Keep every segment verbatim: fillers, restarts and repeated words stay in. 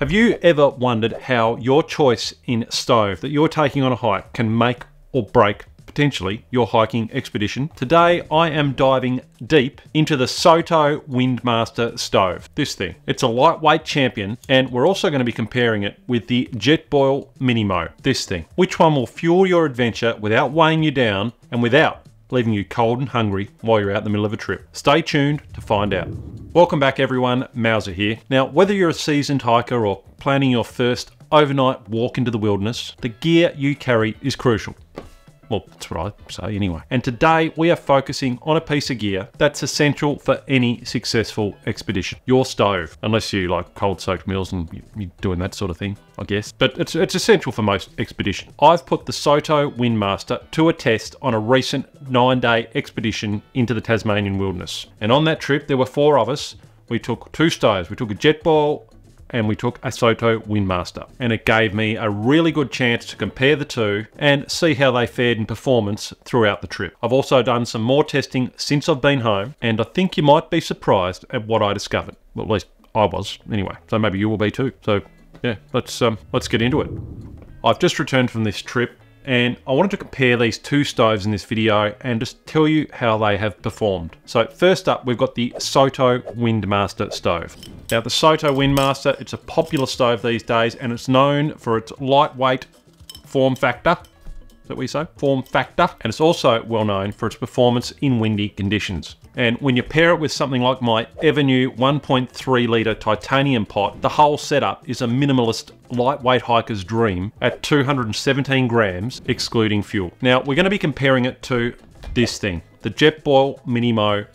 Have you ever wondered how your choice in stove that you're taking on a hike can make or break potentially your hiking expedition? Today I am diving deep into the Soto Windmaster stove. This thing, it's a lightweight champion, and we're also going to be comparing it with the Jetboil Minimo. This thing, which one will fuel your adventure without weighing you down and without leaving you cold and hungry while you're out in the middle of a trip? Stay tuned to find out. Welcome back everyone, Mowser here. Now whether you're a seasoned hiker or planning your first overnight walk into the wilderness, the gear you carry is crucial. Well, that's what I say anyway. And today we are focusing on a piece of gear that's essential for any successful expedition. Your stove, unless you like cold soaked meals and you're doing that sort of thing, I guess. But it's, it's essential for most expeditions. I've put the Soto Windmaster to a test on a recent nine day expedition into the Tasmanian wilderness. And on that trip, there were four of us. We took two stoves. We took a Jetboil and we took a Soto Windmaster, and it gave me a really good chance to compare the two and see how they fared in performance throughout the trip. I've also done some more testing since I've been home, and I think you might be surprised at what I discovered. Well, at least I was anyway, so maybe you will be too. So yeah, let's um, let's get into it. I've just returned from this trip and I wanted to compare these two stoves in this video and just tell you how they have performed. So first up, we've got the Soto Windmaster stove. Now the Soto Windmaster, it's a popular stove these days and it's known for its lightweight form factor. Is that what you say? Form factor. And it's also well known for its performance in windy conditions. And when you pair it with something like my Evernew one point three litre titanium pot, the whole setup is a minimalist lightweight hiker's dream at two hundred seventeen grams, excluding fuel. Now, we're going to be comparing it to this thing, the Jetboil Minimo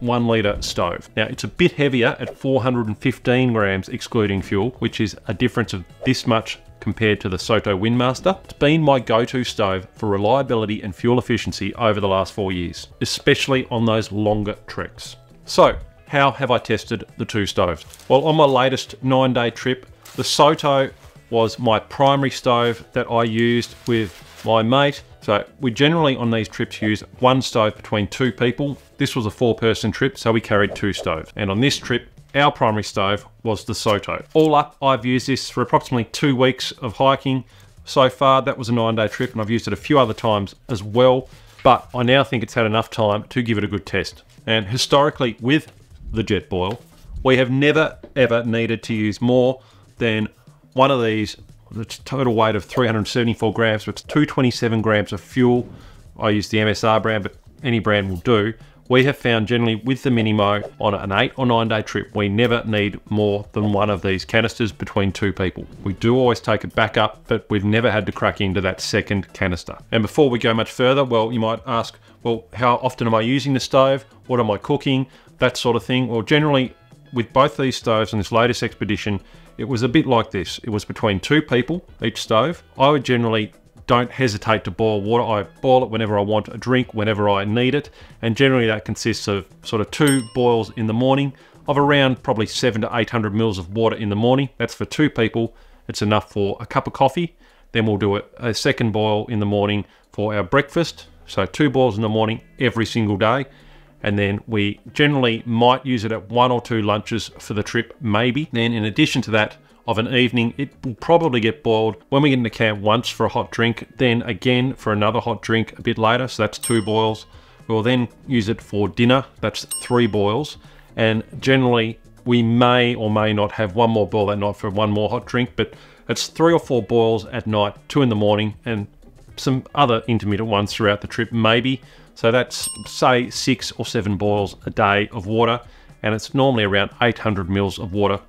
one litre stove. Now, it's a bit heavier at four hundred fifteen grams, excluding fuel, which is a difference of this much compared to the Soto Windmaster. It's been my go-to stove for reliability and fuel efficiency over the last four years, especially on those longer treks. So, how have I tested the two stoves? Well, on my latest nine-day trip, the Soto was my primary stove that I used with my mate. So we generally on these trips use one stove between two people. This was a four-person trip, so we carried two stoves. And on this trip, our primary stove was the Soto. All up, I've used this for approximately two weeks of hiking so far. That was a nine-day trip, and I've used it a few other times as well, but I now think it's had enough time to give it a good test. And historically, with the Jetboil, we have never, ever needed to use more than one of these. It's a total weight of three hundred seventy-four grams, so it's two hundred twenty-seven grams of fuel. I use the M S R brand, but any brand will do. We have found generally with the Minimo on an eight or nine day trip, we never need more than one of these canisters between two people. We do always take it back up, but we've never had to crack into that second canister. And before we go much further, well, you might ask, well, how often am I using the stove? What am I cooking? That sort of thing. Well, generally with both these stoves on this latest expedition, it was a bit like this. It was between two people, each stove. I would generally don't hesitate to boil water. I boil it whenever I want a drink, whenever I need it. And generally that consists of sort of two boils in the morning of around probably seven to eight hundred mils of water in the morning. That's for two people. It's enough for a cup of coffee. Then we'll do a second boil in the morning for our breakfast. So two boils in the morning every single day. And then we generally might use it at one or two lunches for the trip, maybe. Then in addition to that, of an evening, it will probably get boiled when we get in the camp once for a hot drink, then again for another hot drink a bit later, so that's two boils. We'll then use it for dinner, that's three boils, and generally we may or may not have one more boil that night for one more hot drink, but it's three or four boils at night, two in the morning, and some other intermittent ones throughout the trip maybe. So that's say six or seven boils a day of water, and it's normally around eight hundred mils of water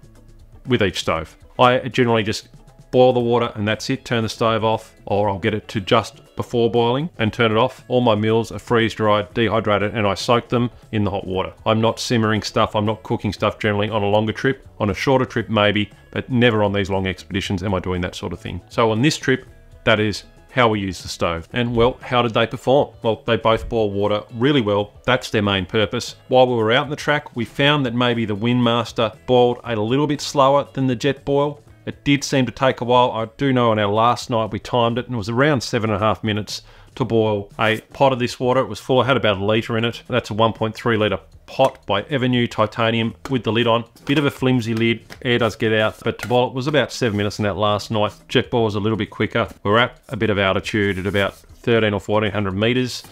with each stove. I generally just boil the water and that's it, turn the stove off, or I'll get it to just before boiling and turn it off. All my meals are freeze dried, dehydrated, and I soak them in the hot water. I'm not simmering stuff, I'm not cooking stuff generally on a longer trip. On a shorter trip maybe, but never on these long expeditions am I doing that sort of thing. So on this trip, that is how we use the stove. And well, how did they perform? Well, they both boil water really well. That's their main purpose. While we were out on the track, we found that maybe the Windmaster boiled a little bit slower than the Jetboil. It did seem to take a while. I do know on our last night we timed it and it was around seven and a half minutes to boil a pot of this water. It was full, I had about a litre in it. That's a one point three litre pot by Evernew titanium with the lid on. Bit of a flimsy lid, air does get out, but to boil it was about seven minutes in that last night. Jetboil was a little bit quicker. We're at a bit of altitude at about thirteen or fourteen hundred meters,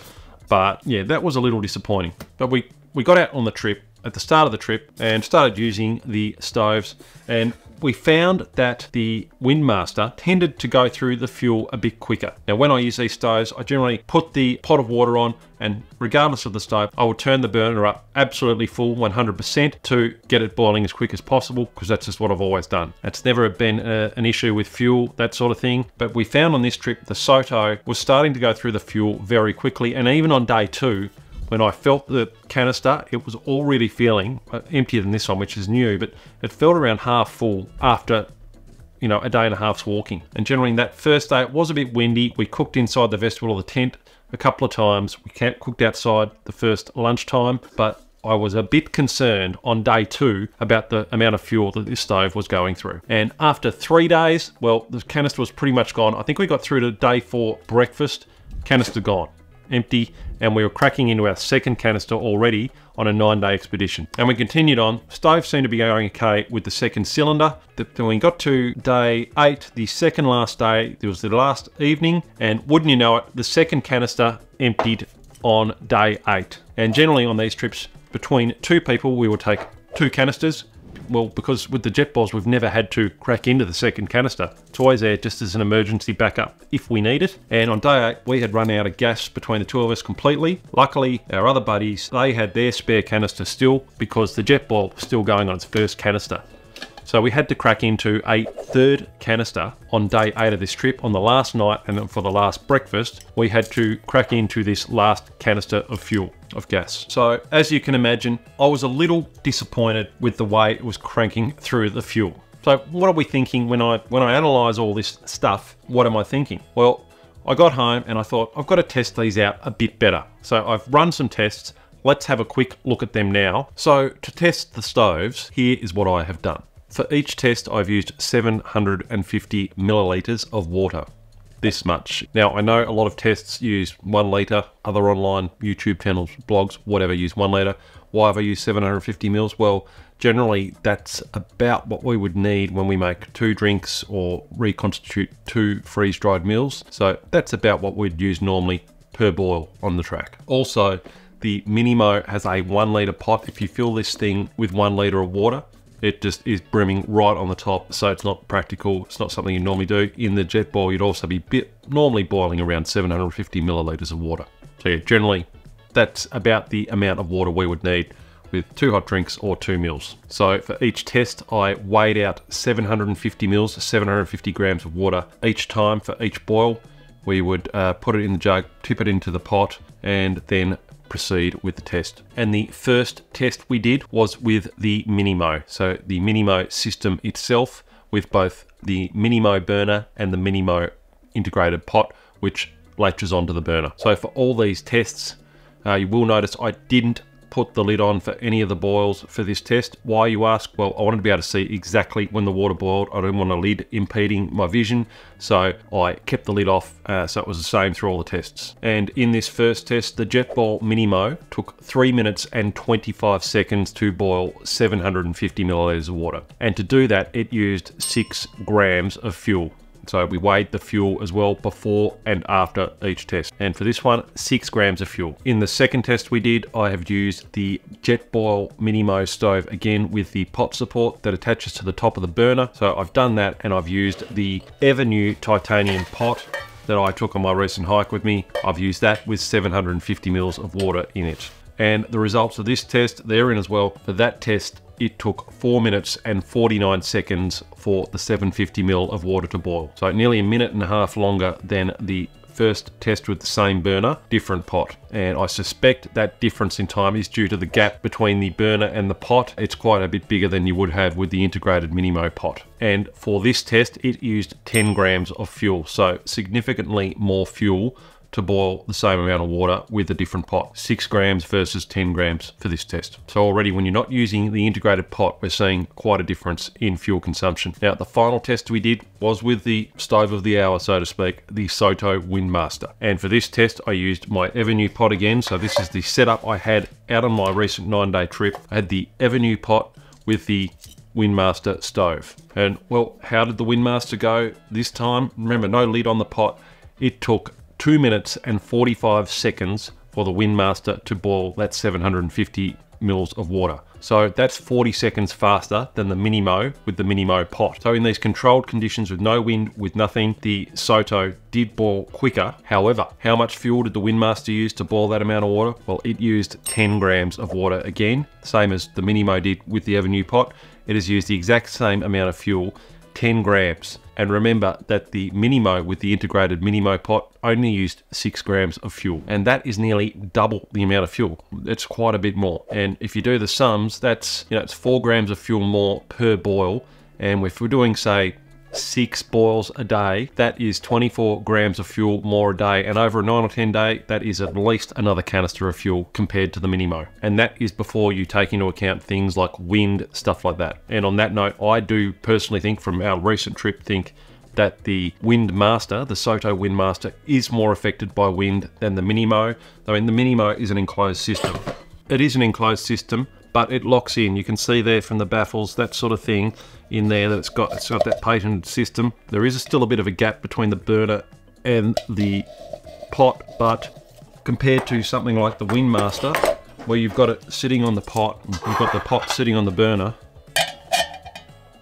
but yeah, that was a little disappointing. But we, we got out on the trip, at the start of the trip, and started using the stoves, and we found that the Windmaster tended to go through the fuel a bit quicker. Now when I use these stoves, I generally put the pot of water on, and regardless of the stove, I will turn the burner up absolutely full one hundred percent to get it boiling as quick as possible, because that's just what I've always done. That's never been a, an issue with fuel, that sort of thing. But we found on this trip, the Soto was starting to go through the fuel very quickly, and even on day two, when I felt the canister, it was already feeling emptier than this one, which is new, but it felt around half full after, you know, a day and a half's walking. And generally that first day, it was a bit windy. We cooked inside the vestibule of the tent a couple of times. We cooked outside the first lunchtime, but I was a bit concerned on day two about the amount of fuel that this stove was going through. And after three days, well, the canister was pretty much gone. I think we got through to day four breakfast, canister gone. Empty, and we were cracking into our second canister already on a nine day expedition. And we continued on. Stove seemed to be going okay with the second cylinder. Then we got to day eight, the second last day, it was the last evening, and wouldn't you know it, the second canister emptied on day eight. And generally on these trips, between two people, we would take two canisters. Well, because with the Jetboils, we've never had to crack into the second canister. It's always there just as an emergency backup if we need it. And on day eight, we had run out of gas between the two of us completely. Luckily, our other buddies, they had their spare canister still, because the Jetboil was still going on its first canister. So we had to crack into a third canister on day eight of this trip. On the last night and then for the last breakfast, we had to crack into this last canister of fuel, of gas. So as you can imagine, I was a little disappointed with the way it was cranking through the fuel. So what are we thinking when I, when I analyze all this stuff? What am I thinking? Well, I got home and I thought, I've got to test these out a bit better. So I've run some tests. Let's have a quick look at them now. So to test the stoves, here is what I have done. For each test, I've used seven hundred fifty milliliters of water, this much. Now, I know a lot of tests use one liter, other online YouTube channels, blogs, whatever, use one liter. Why have I used seven hundred fifty mils? Well, generally, that's about what we would need when we make two drinks or reconstitute two freeze-dried meals. So that's about what we'd use normally per boil on the track. Also, the Minimo has a one liter pot. If you fill this thing with one liter of water, it just is brimming right on the top, so it's not practical. It's not something you normally do. In the Jetboil, you'd also be bit, normally boiling around seven hundred fifty milliliters of water. So yeah, generally, that's about the amount of water we would need with two hot drinks or two meals. So for each test, I weighed out seven hundred fifty mils, seven hundred fifty grams of water each time for each boil. We would uh, put it in the jug, tip it into the pot, and then proceed with the test. And the first test we did was with the Minimo. So the Minimo system itself, with both the Minimo burner and the Minimo integrated pot, which latches onto the burner. So for all these tests, uh, you will notice I didn't put the lid on for any of the boils for this test. Why, you ask? Well, I wanted to be able to see exactly when the water boiled. I didn't want a lid impeding my vision, so I kept the lid off, uh, so it was the same through all the tests. And in this first test, the Jetboil Minimo took three minutes and twenty-five seconds to boil seven hundred fifty milliliters of water. And to do that, it used six grams of fuel. So we weighed the fuel as well before and after each test. And for this one, six grams of fuel. In the second test we did, I have used the Jetboil Minimo stove again with the pot support that attaches to the top of the burner. So I've done that, and I've used the Evernew titanium pot that I took on my recent hike with me. I've used that with seven hundred fifty mils of water in it. And the results of this test, they're in as well. For that test, it took four minutes and forty-nine seconds for the seven hundred fifty milliliters of water to boil. So nearly a minute and a half longer than the first test with the same burner, different pot. And I suspect that difference in time is due to the gap between the burner and the pot. It's quite a bit bigger than you would have with the integrated Minimo pot. And for this test, it used ten grams of fuel, so significantly more fuel to boil the same amount of water with a different pot. Six grams versus ten grams for this test. So already when you're not using the integrated pot, we're seeing quite a difference in fuel consumption. Now, the final test we did was with the stove of the hour, so to speak, the Soto Windmaster. And for this test, I used my Evernew pot again. So this is the setup I had out on my recent nine day trip. I had the Evernew pot with the Windmaster stove. And well, how did the Windmaster go this time? Remember, no lid on the pot. It took two minutes and forty-five seconds for the Windmaster to boil that seven hundred fifty mils of water. So that's forty seconds faster than the Minimo with the Minimo pot. So in these controlled conditions with no wind, with nothing, the Soto did boil quicker. However, how much fuel did the Windmaster use to boil that amount of water? Well, it used ten grams of water again, same as the Minimo did with the Evernew pot. It has used the exact same amount of fuel, ten grams. And remember that the Minimo with the integrated Minimo pot only used six grams of fuel. And that is nearly double the amount of fuel. It's quite a bit more. And if you do the sums, that's, you know, it's four grams of fuel more per boil. And if we're doing, say, six boils a day, that is twenty-four grams of fuel more a day. And over a nine or ten day, that is at least another canister of fuel compared to the Minimo. And that is before you take into account things like wind, stuff like that. And on that note, I do personally think, from our recent trip, think that the Windmaster, the Soto Windmaster, is more affected by wind than the Minimo. Though in the Minimo is an enclosed system. It is an enclosed system, but it locks in. You can see there from the baffles, that sort of thing in there, that it's got, it's got that patented system. There is still a bit of a gap between the burner and the pot, but compared to something like the Windmaster, where you've got it sitting on the pot, you've got the pot sitting on the burner,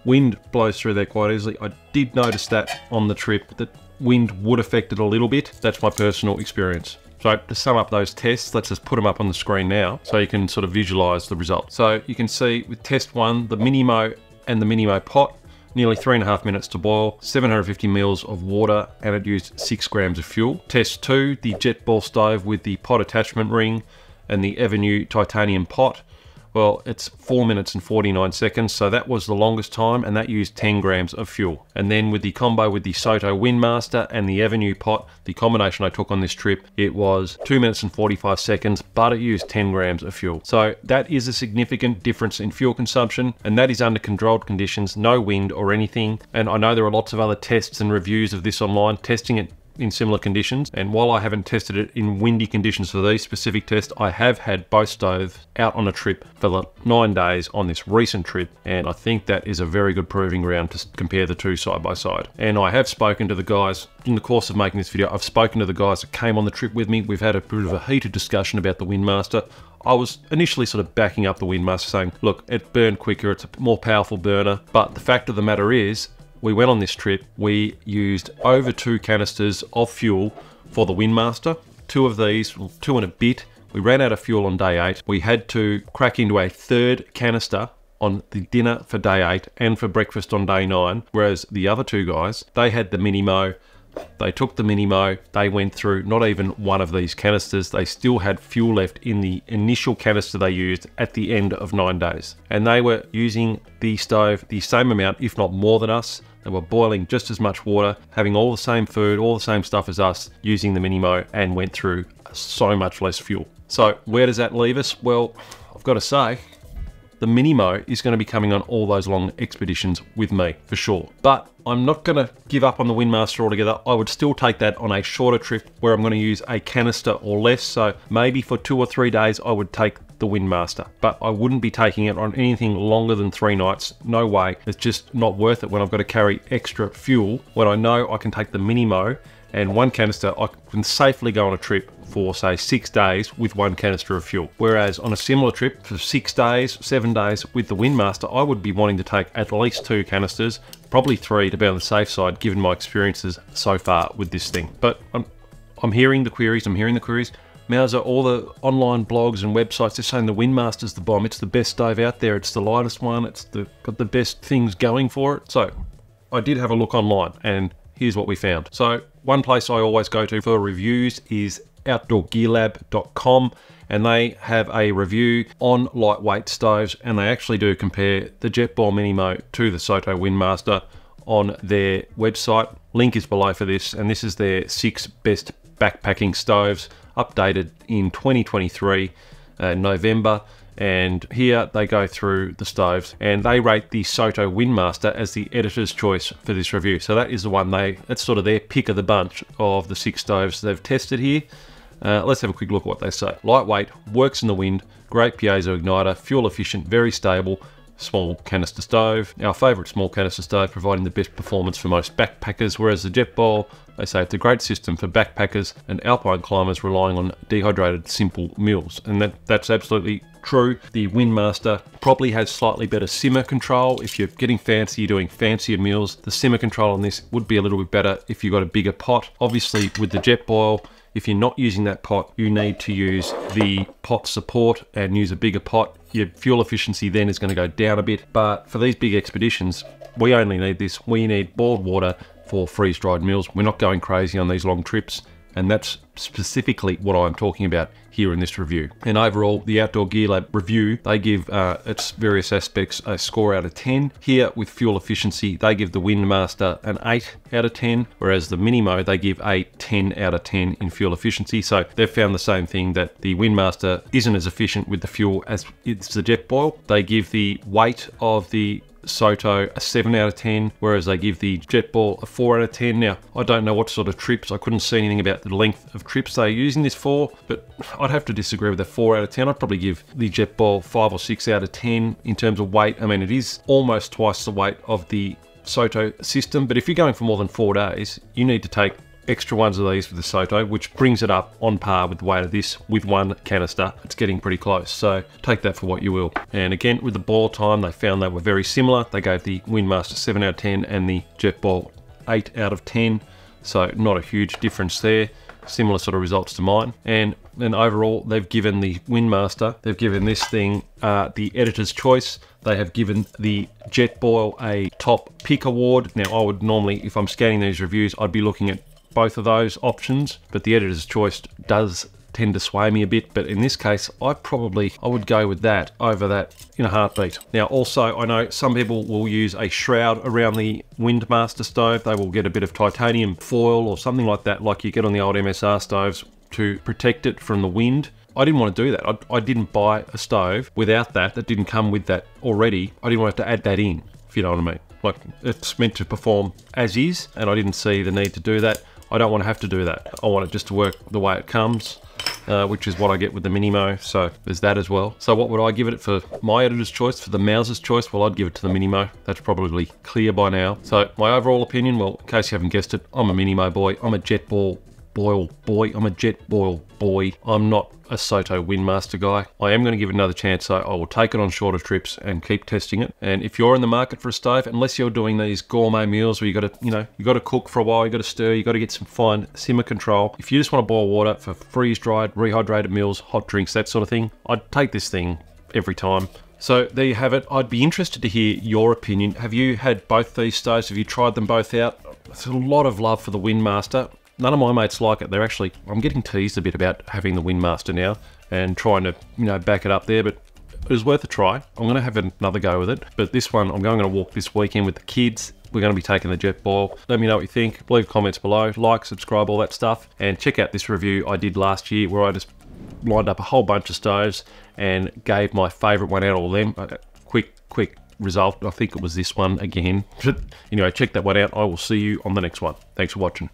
wind blows through there quite easily. I did notice that on the trip, that wind would affect it a little bit. That's my personal experience. So to sum up those tests, let's just put them up on the screen now so you can sort of visualize the results. So you can see with test one, the Minimo and the Minimo pot, nearly three and a half minutes to boil, seven hundred fifty mils of water, and it used six grams of fuel. Test two, the Jetboil stove with the pot attachment ring and the Evernew titanium pot. Well, it's four minutes and forty-nine seconds, so that was the longest time, and that used ten grams of fuel. And then with the combo with the Soto Windmaster and the Evernew pot, the combination I took on this trip, it was two minutes and forty-five seconds, but it used ten grams of fuel. So that is a significant difference in fuel consumption, and that is under controlled conditions, no wind or anything. And I know there are lots of other tests and reviews of this online, testing it in similar conditions. And while I haven't tested it in windy conditions for these specific tests, I have had both stoves out on a trip for the nine days on this recent trip. And I think that is a very good proving ground to compare the two side by side. And I have spoken to the guys in the course of making this video. I've spoken to the guys that came on the trip with me. We've had a bit of a heated discussion about the Windmaster. I was initially sort of backing up the Windmaster, saying, look, it burned quicker, it's a more powerful burner. But the fact of the matter is, we went on this trip, we used over two canisters of fuel for the Windmaster. Two of these, two and a bit. We ran out of fuel on day eight. We had to crack into a third canister on the dinner for day eight and for breakfast on day nine. Whereas the other two guys, they had the Minimo. They took the Minimo, they went through not even one of these canisters. They still had fuel left in the initial canister they used at the end of nine days. And they were using the stove the same amount, if not more than us. They were boiling just as much water, having all the same food, all the same stuff as us, using the Minimo, and went through so much less fuel. So where does that leave us? Well, I've got to say, the Minimo is going to be coming on all those long expeditions with me, for sure. But I'm not going to give up on the Windmaster altogether. I would still take that on a shorter trip where I'm going to use a canister or less. So maybe for two or three days, I would take the Windmaster, but I wouldn't be taking it on anything longer than three nights. No way. It's just not worth it when I've got to carry extra fuel, when I know I can take the Minimo and one canister. I can safely go on a trip for, say, six days with one canister of fuel. Whereas on a similar trip for six days, seven days with the Windmaster, I would be wanting to take at least two canisters, probably three to be on the safe side, given my experiences so far with this thing. But I'm, I'm hearing the queries, I'm hearing the queries. Mowser, all the online blogs and websites, they're saying the Windmaster's the bomb. It's the best stove out there. It's the lightest one. It's the, got the best things going for it. So I did have a look online, and here's what we found. So one place I always go to for reviews is outdoor gear lab dot com, and they have a review on lightweight stoves, and they actually do compare the Jetboil Minimo to the Soto Windmaster on their website. Link is below for this, and this is their six best backpacking stoves, updated in twenty twenty-three, uh, November. And here they go through the stoves and they rate the Soto Windmaster as the editor's choice for this review. So that is the one they, that's sort of their pick of the bunch of the six stoves they've tested here. Uh, let's have a quick look at what they say. Lightweight, works in the wind, great piezo igniter, fuel efficient, very stable, small canister stove. Our favorite small canister stove, providing the best performance for most backpackers, whereas the Jetboil, they say it's a great system for backpackers and alpine climbers relying on dehydrated simple meals. And that, that's absolutely true. The Windmaster probably has slightly better simmer control. If you're getting fancy, you're doing fancier meals, the simmer control on this would be a little bit better if you've got a bigger pot. Obviously with the Jetboil, if you're not using that pot, you need to use the pot support and use a bigger pot. Your fuel efficiency then is going to go down a bit. But for these big expeditions, we only need this. We need boiled water for freeze-dried meals. We're not going crazy on these long trips. And that's specifically what I'm talking about here in this review. And overall, the Outdoor Gear Lab review, they give uh, its various aspects a score out of ten. Here with fuel efficiency, they give the Windmaster an eight out of ten, whereas the Minimo, they give a ten out of ten in fuel efficiency. So they've found the same thing, that the Windmaster isn't as efficient with the fuel as it's the Jetboil. They give the weight of the Soto a seven out of ten, whereas they give the Jetboil a four out of ten. Now, I don't know what sort of trips, I couldn't see anything about the length of trips they're using this for, but I'd have to disagree with that four out of ten. I'd probably give the Jetboil five or six out of ten in terms of weight. I mean, it is almost twice the weight of the Soto system, but if you're going for more than four days, you need to take extra ones of these with the Soto, which brings it up on par with the weight of this with one canister. It's getting pretty close, so take that for what you will. And again, with the boil time, they found they were very similar. They gave the Windmaster seven out of ten and the Jetboil eight out of ten, so not a huge difference there. Similar sort of results to mine. And then overall, they've given the Windmaster, they've given this thing uh, the editor's choice. They have given the Jetboil a top pick award. Now, I would normally, if I'm scanning these reviews, I'd be looking at both of those options, but the editor's choice does tend to sway me a bit. But in this case, I probably I would go with that over that in a heartbeat. Now, also, I know some people will use a shroud around the Windmaster stove. They will get a bit of titanium foil or something like that, like you get on the old M S R stoves, to protect it from the wind. I didn't want to do that. I, I didn't buy a stove without that. That didn't come with that already. I didn't want to add that in, if you know what I mean. Like, it's meant to perform as is, and I didn't see the need to do that. I don't want to have to do that. I want it just to work the way it comes, uh, which is what I get with the Minimo, so there's that as well. So what would I give it for my editor's choice, for the Mowser's choice? Well, I'd give it to the Minimo. That's probably clear by now. So my overall opinion, well, in case you haven't guessed it, I'm a Minimo boy. I'm a Jetboil boil boy. I'm a Jetboil boy. I'm not a Soto Windmaster guy. I am going to give it another chance, so I will take it on shorter trips and keep testing it. And if you're in the market for a stove, unless you're doing these gourmet meals where you got to, you know, you got to cook for a while, you got to stir, you got to get some fine simmer control. If you just want to boil water for freeze-dried, rehydrated meals, hot drinks, that sort of thing, I'd take this thing every time. So there you have it. I'd be interested to hear your opinion. Have you had both these stoves? Have you tried them both out? There's a lot of love for the Windmaster. None of my mates like it. They're actually, I'm getting teased a bit about having the Windmaster now and trying to, you know, back it up there, but it was worth a try. I'm going to have another go with it, but this one, I'm going to walk this weekend with the kids. We're going to be taking the Jetboil. Let me know what you think. Leave comments below, like, subscribe, all that stuff, and check out this review I did last year where I just lined up a whole bunch of stoves and gave my favorite one out of all them. Quick, quick result. I think it was this one again. But anyway, check that one out. I will see you on the next one. Thanks for watching.